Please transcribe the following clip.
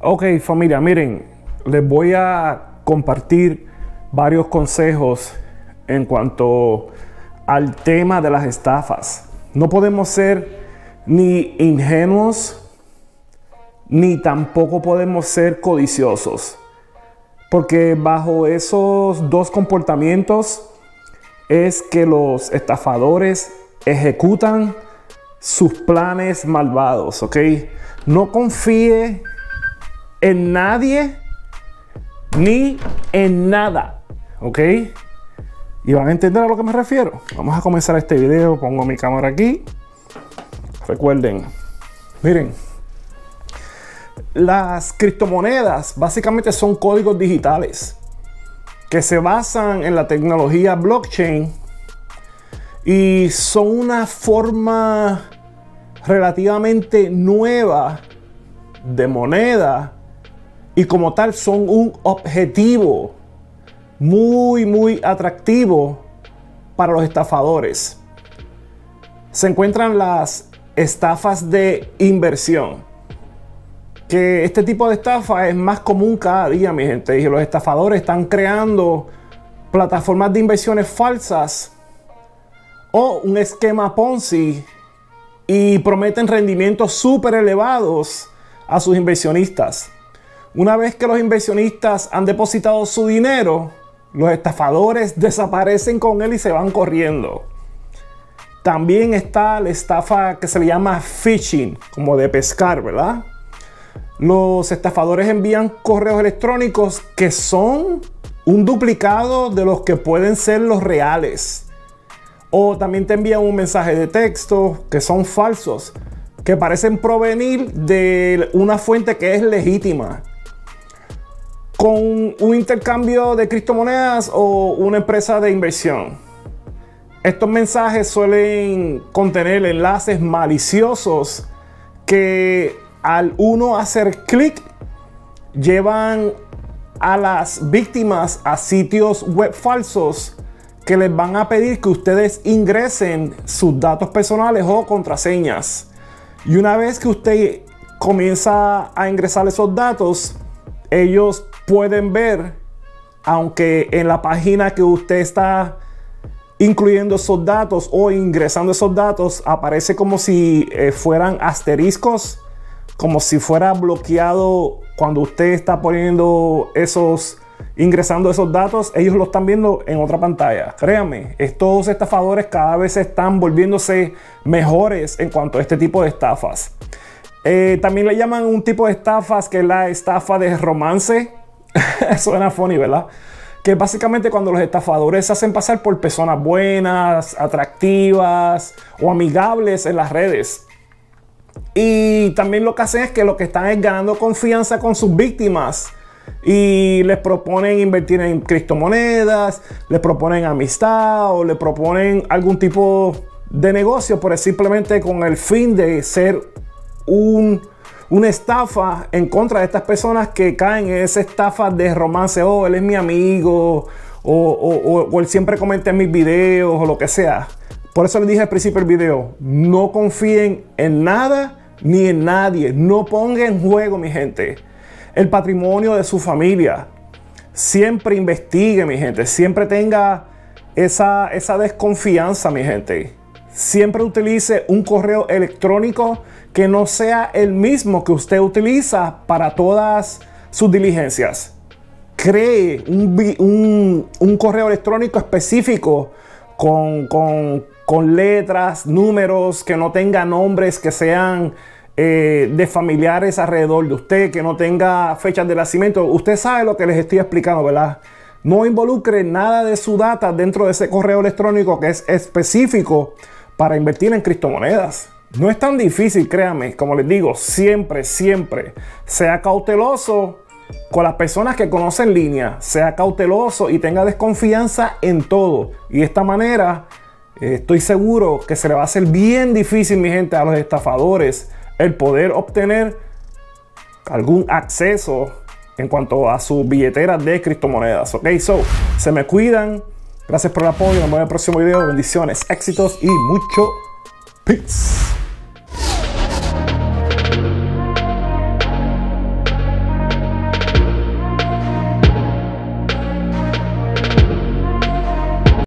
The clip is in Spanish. Ok, familia, miren, les voy a compartir varios consejos en cuanto al tema de las estafas. No podemos ser ni ingenuos, ni tampoco podemos ser codiciosos, porque bajo esos dos comportamientos es que los estafadores ejecutan sus planes malvados, ¿ok? No confíe en nadie ni en nada, ¿ok? Y van a entender a lo que me refiero. Vamos a comenzar este video. Pongo mi cámara aquí. Recuerden, miren, las criptomonedas básicamente son códigos digitales que se basan en la tecnología blockchain y son una forma relativamente nueva de moneda y como tal son un objetivo muy atractivo para los estafadores. Se encuentran las estafas de inversión, que este tipo de estafa es más común cada día, mi gente, y los estafadores están creando plataformas de inversiones falsas o un esquema Ponzi y prometen rendimientos súper elevados a sus inversionistas. Una vez que los inversionistas han depositado su dinero, los estafadores desaparecen con él y se van corriendo. También está la estafa que se le llama phishing, como de pescar, ¿verdad? Los estafadores envían correos electrónicos que son un duplicado de los que pueden ser los reales. O también te envían un mensaje de texto que son falsos, que parecen provenir de una fuente que es legítima. Con un intercambio de criptomonedas o una empresa de inversión, estos mensajes suelen contener enlaces maliciosos que al uno hacer clic llevan a las víctimas a sitios web falsos que les van a pedir que ustedes ingresen sus datos personales o contraseñas. Y una vez que usted comienza a ingresar esos datos, ellos pueden ver, aunque en la página que usted está incluyendo esos datos o ingresando esos datos, aparece como si fueran asteriscos, como si fuera bloqueado cuando usted está poniendo ingresando esos datos, ellos lo están viendo en otra pantalla. Créanme, estos estafadores cada vez están volviéndose mejores en cuanto a este tipo de estafas. También le llaman un tipo de estafas que es la estafa de romance. Suena funny, ¿verdad? Que básicamente cuando los estafadores se hacen pasar por personas buenas, atractivas o amigables en las redes. Y también lo que hacen es que lo que están es ganando confianza con sus víctimas y les proponen invertir en criptomonedas, les proponen amistad o les proponen algún tipo de negocio, pero simplemente con el fin de ser una estafa en contra de estas personas que caen en esa estafa de romance. Oh, él es mi amigo o él siempre comenta en mis videos o lo que sea. Por eso les dije al principio del video, no confíen en nada ni en nadie. No pongan en juego, mi gente, el patrimonio de su familia. Siempre investigue, mi gente. Siempre tenga esa desconfianza, mi gente. Siempre utilice un correo electrónico que no sea el mismo que usted utiliza para todas sus diligencias. Cree un correo electrónico específico con letras, números, que no tenga nombres que sean de familiares alrededor de usted, que no tenga fechas de nacimiento. Usted sabe lo que les estoy explicando, ¿verdad? No involucre nada de su data dentro de ese correo electrónico que es específico para invertir en criptomonedas. No es tan difícil, créanme. Como les digo, siempre sea cauteloso con las personas que conocen en línea. Sea cauteloso y tenga desconfianza en todo. Y de esta manera estoy seguro que se le va a hacer bien difícil, mi gente, a los estafadores el poder obtener algún acceso en cuanto a su billetera de criptomonedas. Ok, so se me cuidan. Gracias por el apoyo. Nos vemos en el próximo video. Bendiciones, éxitos y mucho peace.